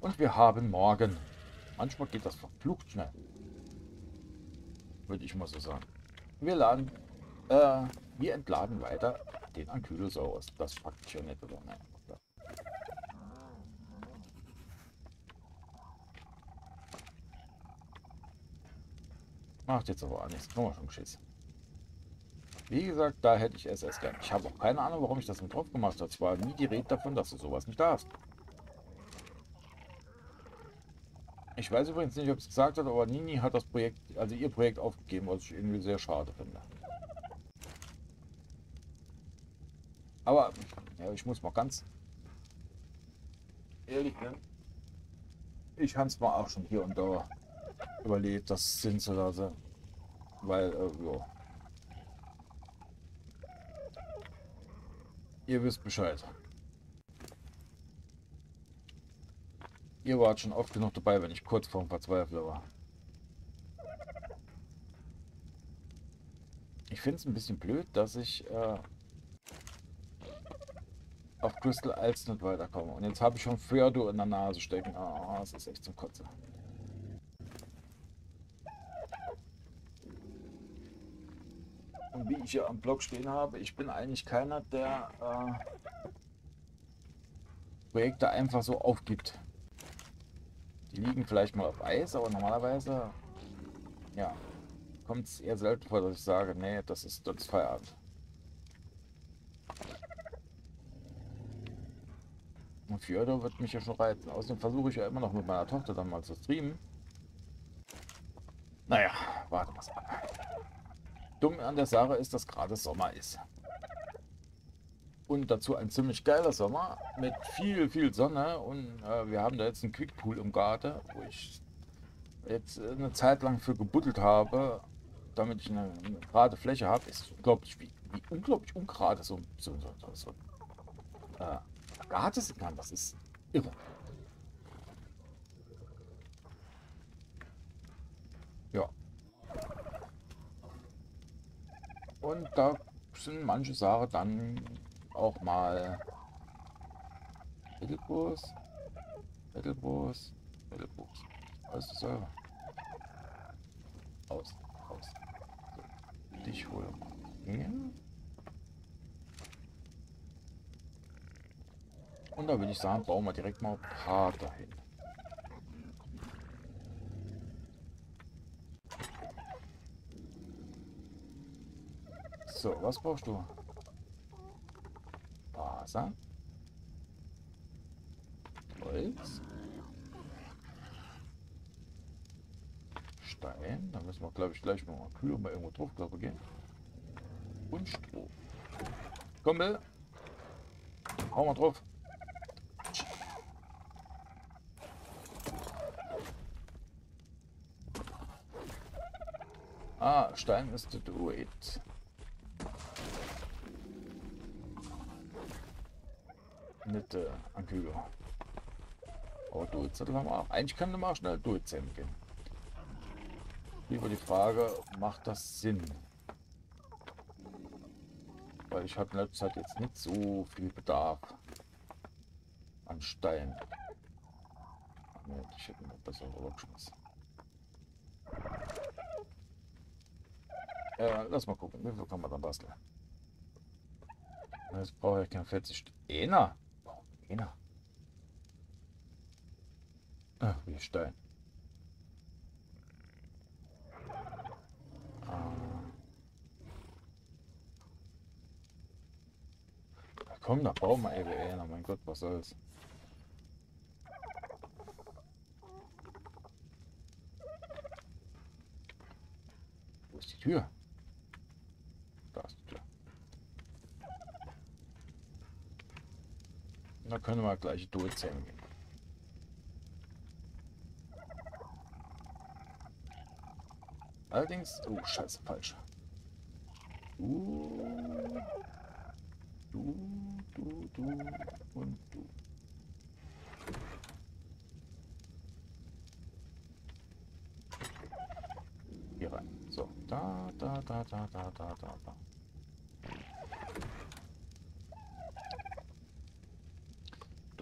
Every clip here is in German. Und wir haben morgen. Manchmal geht das verflucht schnell. Würde ich mal so sagen. Wir entladen weiter den Ankylosaurus. Das packt ich ja nicht, oder? Nein. Macht jetzt aber auch nichts. Haben wir schon geschissen. Wie gesagt, da hätte ich SS gern. Ich habe auch keine Ahnung, warum ich das mit drauf gemacht habe. Es war nie die Rede davon, dass du sowas nicht darfst. Ich weiß übrigens nicht, ob es gesagt hat, aber Nini hat das Projekt, also ihr Projekt aufgegeben, was ich irgendwie sehr schade finde. Aber ja, ich muss mal ganz ehrlich, ne? Ich habe es mal auch schon hier und da überlebt, das sind zu lassen, weil ja. Ihr wisst Bescheid. Ihr wart schon oft genug dabei, wenn ich kurz vorm Verzweifler war. Ich finde es ein bisschen blöd, dass ich auf Crystal Isles nicht weiterkomme. Und jetzt habe ich schon Ferdo in der Nase stecken. Ah, oh, es ist echt zum Kotzen. Und wie ich hier am Blog stehen habe, ich bin eigentlich keiner, der Projekte einfach so aufgibt. Die liegen vielleicht mal auf Eis, aber normalerweise ja, kommt es eher selten vor, dass ich sage, nee, das ist Feierabend. Und Ferdo wird mich ja schon reizen. Außerdem versuche ich ja immer noch mit meiner Tochter dann mal zu streamen. Naja, warte mal. Dumm an der Sache ist, dass gerade Sommer ist. Und dazu ein ziemlich geiler Sommer mit viel, viel Sonne. Und wir haben da jetzt einen Quickpool im Garten, wo ich jetzt eine Zeit lang für gebuddelt habe, damit ich eine gerade Fläche habe. Ist unglaublich, wie unglaublich ungerade so gerade ist. Nein, das ist irre. Ja. Und da sind manche Sachen dann auch mal Mittelgroß. Alles ist sauber. Aus. So. Dich hole hin. Und da würde ich sagen, bauen wir direkt mal ein paar dahin. So, was brauchst du? Wasser. Holz. Stein. Da müssen wir, glaube ich, gleich mal kühl und mal irgendwo drauf, glaube ich, gehen. Und Stroh. Komm, Bill. Hau mal drauf. Ah, Stein ist der Doid. Nicht Ankylo. Aber Doid-Zettel haben wir auch. Eigentlich können wir mal schnell Doid-Zettel gehen. Lieber die Frage, macht das Sinn? Weil ich habe in letzter Zeit jetzt nicht so viel Bedarf an Stein. Ach nee, ich hätte mir besser rübergeschmissen. Lass mal gucken, wie viel kann man dann basteln? Jetzt brauche ich kein 40. Einer? Warum einer? Ach, wie Stein. Ja, komm, da brauchen wir eben einer. Mein Gott, was soll's? Wo ist die Tür? Da können wir gleich durchzählen gehen. Allerdings. Oh, scheiße, falsch. Du und du. Hier rein. So. Da.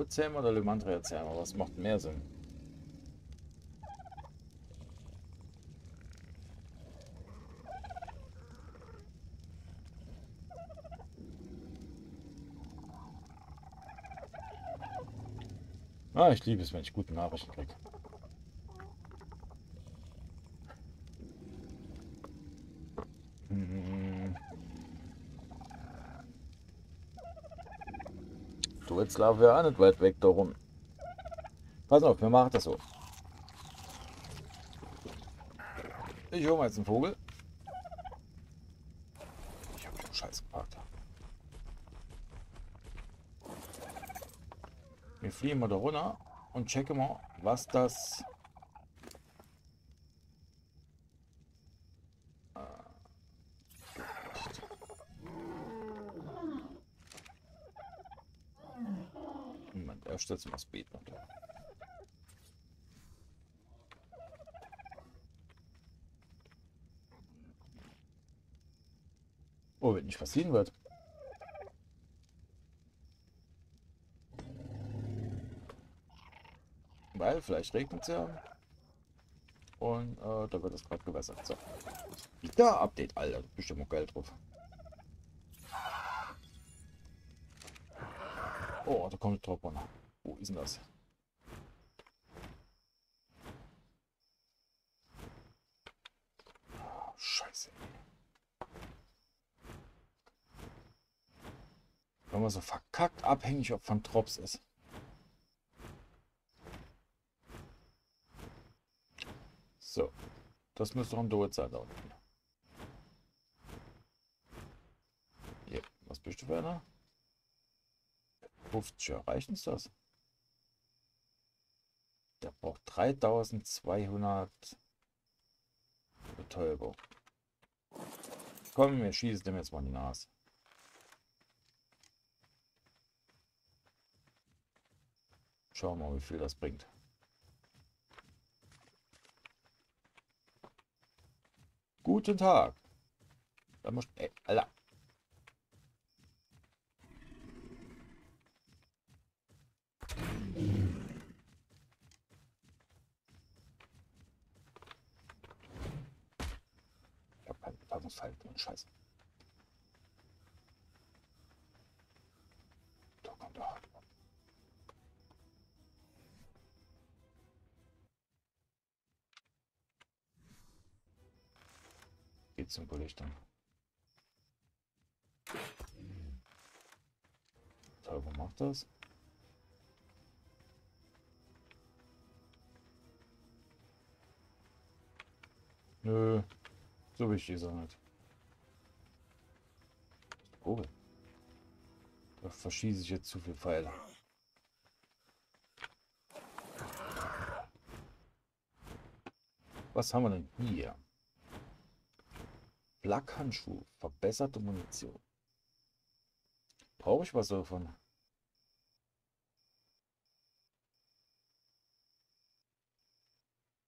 Ferdo zähmen oder Lymantria zähmen? Aber was macht mehr Sinn? Ah, ich liebe es, wenn ich gute Nachrichten kriege. So, jetzt laufen wir auch nicht weit weg da rum. Pass auf, wir machen das so. Ich hole mal jetzt einen Vogel. Ich habe schon Scheiß geparkt. Wir fliegen mal da runter und checken mal, was das... Moment, erst jetzt mal das Beet noch da. Oh, wenn nicht passieren wird. Weil vielleicht regnet es ja und da wird es gerade gewässert. So. Wieder Update, Alter, bestimmt auch Geld drauf. Oh, da kommt ein Tropfen. Wo ist denn das? Oh, Scheiße. Wenn man so verkackt abhängig ob von Drops ist. So, das müsste doch ein Doid sein da unten. Hier, was bist du für einer? 50, ja, reicht uns das? Der braucht 3200 Betäubung. Komm, wir schießen dem jetzt mal in die Nase. Schauen wir mal, wie viel das bringt. Guten Tag. Da muss... Ey, Alter. Ich hab keinen Bewegungsverhalten und Scheiße. Da kommt er. Geht zum Belichtung. So, wo macht das? Nö, so wichtig ist er nicht. Oh, da verschieße ich jetzt zu viel Pfeile. Was haben wir denn hier? Blackhandschuh, verbesserte Munition. Brauche ich was davon?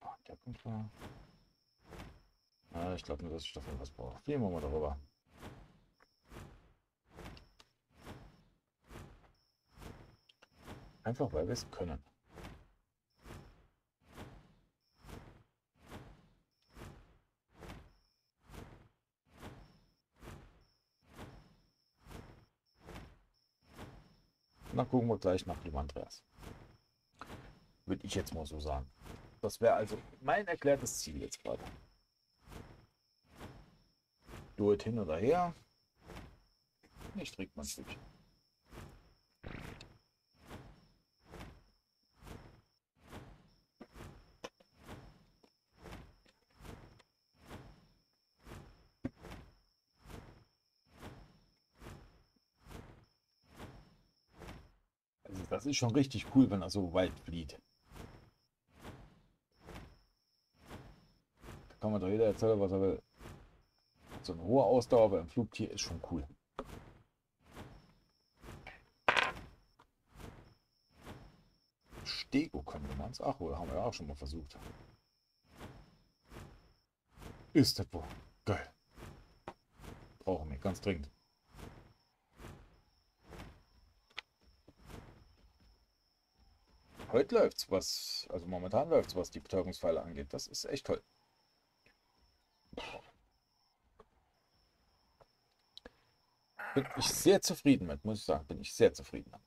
Ah, der kommt mal. Ich glaube nur, dass ich davon was brauche. Fliegen wir mal darüber. Einfach weil wir es können. Na, gucken wir gleich nach Lymantria. Würde ich jetzt mal so sagen. Das wäre also mein erklärtes Ziel jetzt gerade. Doid hin oder her. Ich trinke mal ein Stückchen. Also das ist schon richtig cool, wenn er so weit flieht. Da kann man doch jeder erzählen, was er will. So eine hohe Ausdauer beim Flugtier ist schon cool. Stego können wir uns. Ach, oder haben wir ja auch schon mal versucht. Ist das wohl geil. Brauchen wir ganz dringend. Heute läuft's was. Also momentan läuft's was, die Betäubungspfeile angeht. Das ist echt toll. Bin ich sehr zufrieden mit, muss ich sagen. Bin ich sehr zufrieden mit.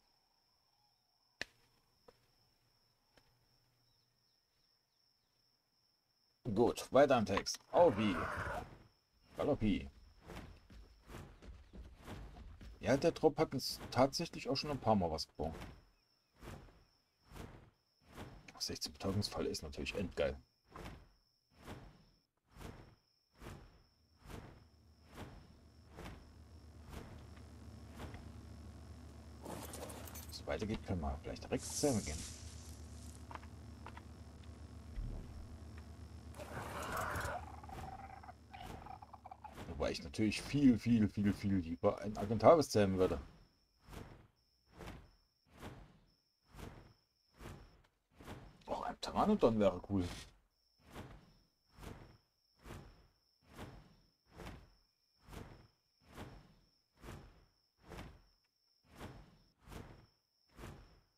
Gut, weiter am Text. Aubi. Galoppi. Ja, der Trupp hat uns tatsächlich auch schon ein paar Mal was gebogen. 16 Betäubungsfalle ist natürlich endgeil. Wenn es weitergeht, können wir vielleicht direkt selber gehen. Wobei ich natürlich viel lieber einen Agentavis zähmen würde. Auch ein Taranodon wäre cool.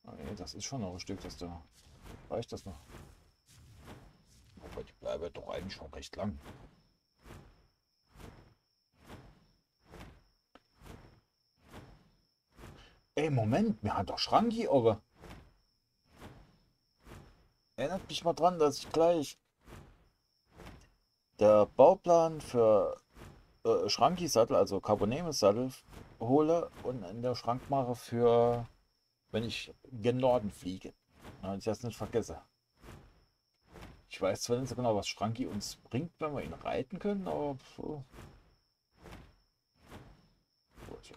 Okay, das ist schon noch ein Stück, das da reicht das noch. Aber die bleibe doch eigentlich schon recht lang. Ey, Moment, mir hat doch Schranki, aber erinnert mich mal dran, dass ich gleich der Bauplan für Schranki-Sattel, also Carbonemes-Sattel, hole und in der Schrank mache für, wenn ich gen Norden fliege. Und ich das nicht vergesse. Ich weiß zwar nicht so genau, was Schranki uns bringt, wenn wir ihn reiten können, aber so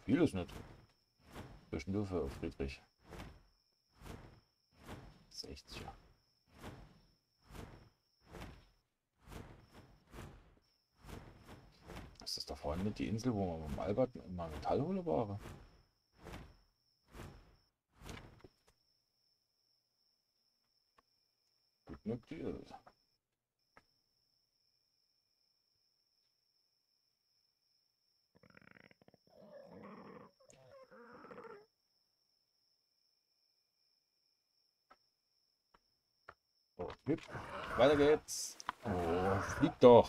viel ist nicht. Zwischen du für Friedrich. 60er. Ist das da vorne mit die Insel, wo man beim Albert immer Metallhole war? Gut möglich. Weiter geht's. Oh, flieg doch.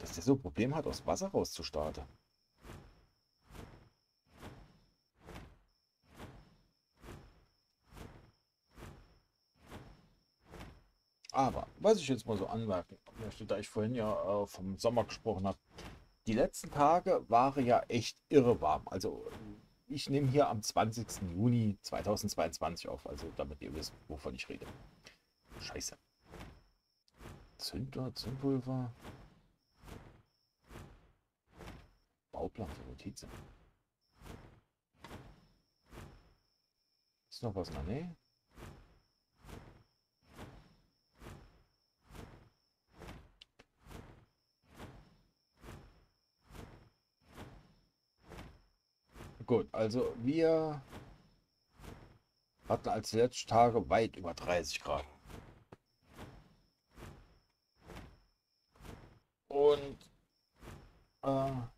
Dass der so ein Problem hat, aus Wasser rauszustarten. Aber, was ich jetzt mal so anmerken möchte, da ich vorhin ja vom Sommer gesprochen habe, die letzten Tage waren ja echt irre warm. Also, ich nehme hier am 20. Juni 2022 auf, also damit ihr wisst, wovon ich rede. Scheiße. Zünder, Zündpulver. Bauplan für Notizen. Ist noch was in der Nähe? Gut, also wir hatten als letzte Tage weit über 30 Grad. Und also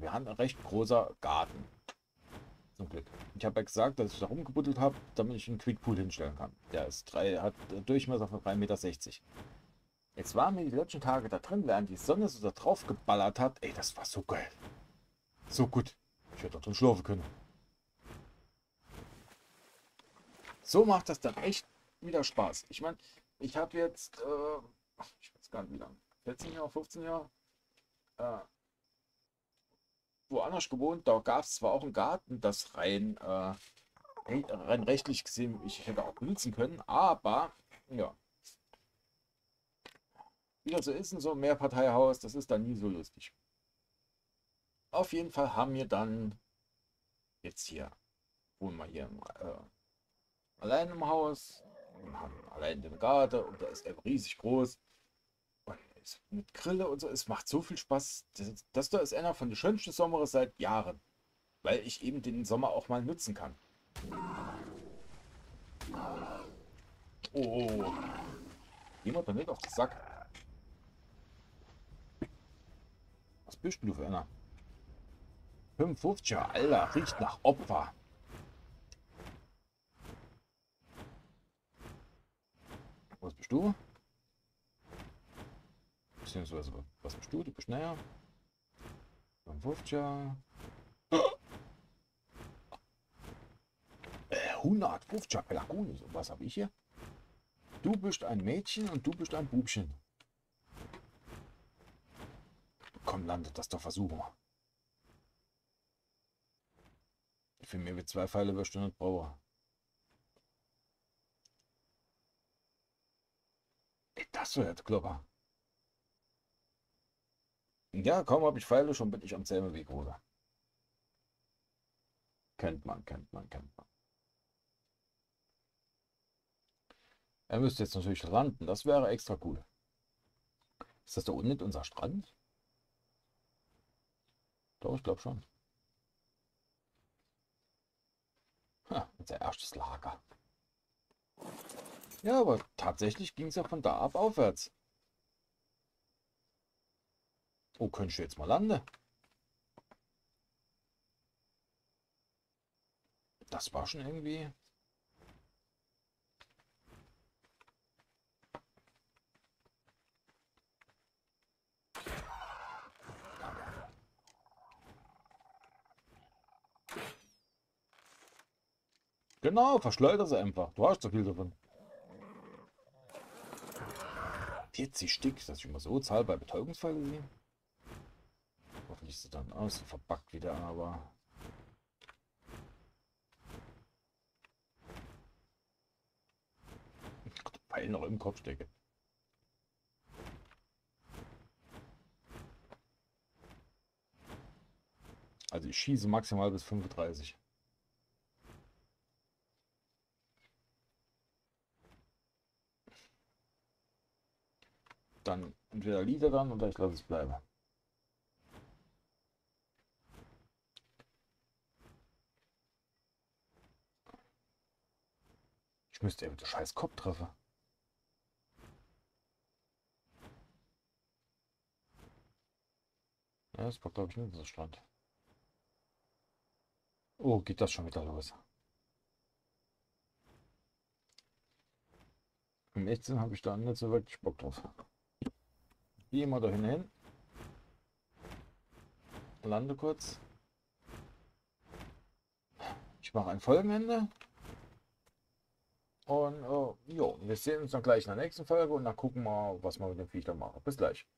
wir haben ein recht großer Garten. Zum Glück. Ich habe ja gesagt, dass ich da rumgebuddelt habe, damit ich einen Quickpool hinstellen kann. Der ist hat Durchmesser von 3,60 Meter. Jetzt waren wir die letzten Tage da drin, während die Sonne so da drauf geballert hat. Ey, das war so geil. So gut. Ich hätte da drin schlafen können. So macht das dann echt wieder Spaß. Ich meine, ich habe jetzt... ich weiß gar nicht wie lange, 14 Jahre, 15 Jahre, woanders gewohnt, da gab es zwar auch einen Garten, das rein rechtlich gesehen, ich hätte auch benutzen können, aber, ja, wie das so ist, in so einem Mehrparteihaus, das ist dann nie so lustig. Auf jeden Fall haben wir dann, jetzt hier, wohnen wir hier allein im Haus, und haben allein den Garten und da ist er riesig groß. Mit Grille und so, es macht so viel Spaß. Das da ist einer von den schönsten Sommeren seit Jahren, weil ich eben den Sommer auch mal nutzen kann. Oh, jemand damit auf den Sack. Was bist du für einer? 55er, Alter, riecht nach Opfer. bist du? Beziehungsweise, was bist du? Du bist näher. Dann wirft ja. 150 Pelagone. Was habe ich hier? Du bist ein Mädchen und du bist ein Bubchen. Komm, landet das doch, versuchen wir. Für mehr wie 2 Pfeile über Stunde brauche. Das wird Klopper. Ja, kaum habe ich Pfeile, schon bin ich am selben Weg, oder? Kennt man. Er müsste jetzt natürlich landen, das wäre extra cool. Ist das da unten nicht unser Strand? Doch, ich glaube schon. Ha, unser erstes Lager. Ja, aber tatsächlich ging es ja von da ab aufwärts. Oh, könntest du jetzt mal landen? Das war schon irgendwie... Genau, verschleuder sie einfach. Du hast so viel davon. 40 Stück, dass ich immer so zahl bei Betäubungsfall sehe. Hoffentlich ist sie dann aus, verbackt wieder, aber... Pfeil noch im Kopf stecke. Also ich schieße maximal bis 35. Dann entweder Lieder dran oder ich lasse es bleiben. Ich müsste eben den scheiß Kopf treffen. Ja, das war glaube ich nicht so Strand. Oh, geht das schon wieder los? Im Echten habe ich da nicht so wirklich Bock drauf. Wie immer da hin. Lande kurz. Ich mache ein Folgenende. Und jo, wir sehen uns dann gleich in der nächsten Folge und dann gucken wir, was wir mit dem Viecher machen. Bis gleich.